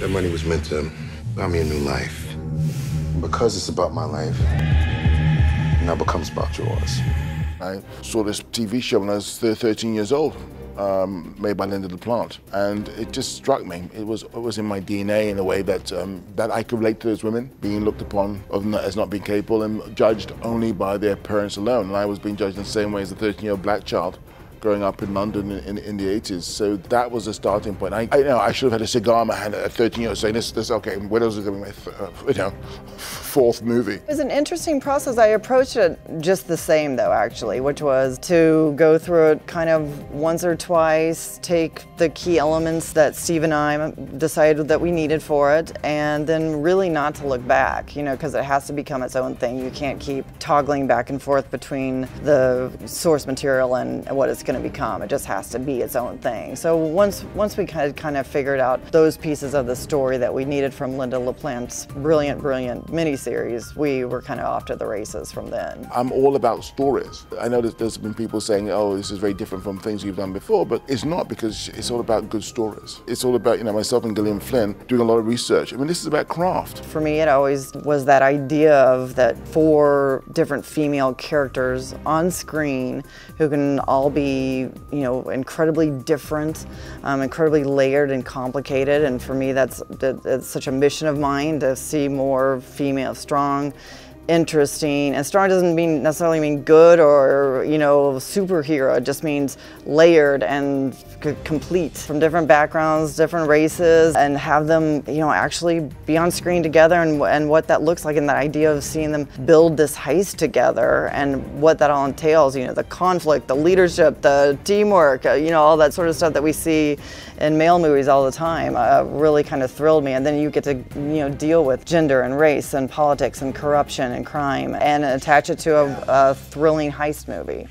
That money was meant to buy me a new life. Because it's about my life, it now becomes about yours. I saw this TV show when I was 13 years old, made by Lynda La Plante, and it just struck me. It was in my DNA in a way that I could relate to those women being looked upon as not being capable and judged only by their parents alone. And I was being judged in the same way as a 13-year-old black child growing up in London in the 80s. So that was a starting point. I you know, I should have had a cigar in my hand at 13 years saying, this okay, what else is it with, you know, fourth movie? It was an interesting process. I approached it just the same though, actually, which was to go through it kind of once or twice, take the key elements that Steve and I decided that we needed for it, and then really not to look back, you know, because it has to become its own thing. You can't keep toggling back and forth between the source material and what it's going to become. It just has to be its own thing. So once we kind of figured out those pieces of the story that we needed from Lynda La Plante's brilliant miniseries, we were kind of off to the races from then. I'm all about stories. I know that there's been people saying, oh, this is very different from things you've done before, but it's not, because it's all about good stories. It's all about, you know, myself and Gillian Flynn doing a lot of research. I mean, this is about craft. For me, it always was that idea of that 4 different female characters on screen who can all be, you know, incredibly different, incredibly layered and complicated. And for me, that's such a mission of mine, to see more female, strong, interesting. And strong doesn't mean necessarily mean good or, you know, superhero. It just means layered and complete, from different backgrounds, different races, and have them, you know, actually be on screen together, and what that looks like, and that idea of seeing them build this heist together and what that all entails. You know, the conflict, the leadership, the teamwork, you know, all that sort of stuff that we see in male movies all the time really kind of thrilled me. And then you get to, you know, deal with gender and race and politics and corruption and crime, and attach it to a thrilling heist movie.